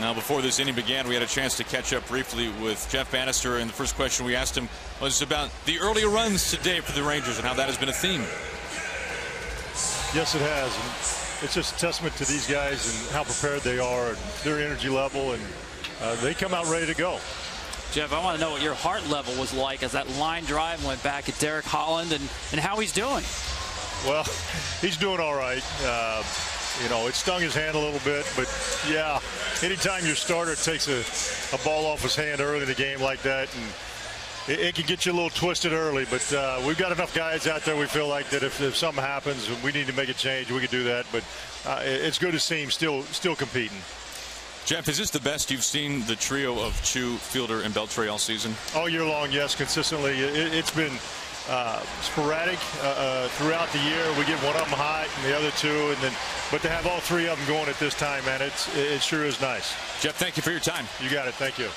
Now, before this inning began, we had a chance to catch up briefly with Jeff Banister, and the first question we asked him was about the early runs today for the Rangers and how that has been a theme. Yes, it has. And it's just a testament to these guys and how prepared they are and their energy level, and they come out ready to go. Jeff, I want to know what your heart level was like as that line drive went back at Derek Holland, and how he's doing. Well, he's doing all right. You know, it stung his hand a little bit, but yeah, anytime your starter takes a ball off his hand early in the game like that, and it can get you a little twisted early, but we've got enough guys out there we feel like that if something happens and we need to make a change, we can do that. But it's good to see him still competing. Jeff, is this the best you've seen the trio of Choo, Fielder, and Beltre all season? All year long, yes, consistently. It's been sporadic throughout the year. We get one of them hot and the other two, but to have all three of them going at this time, man, it sure is nice. Jeff, thank you for your time. You got it. Thank you.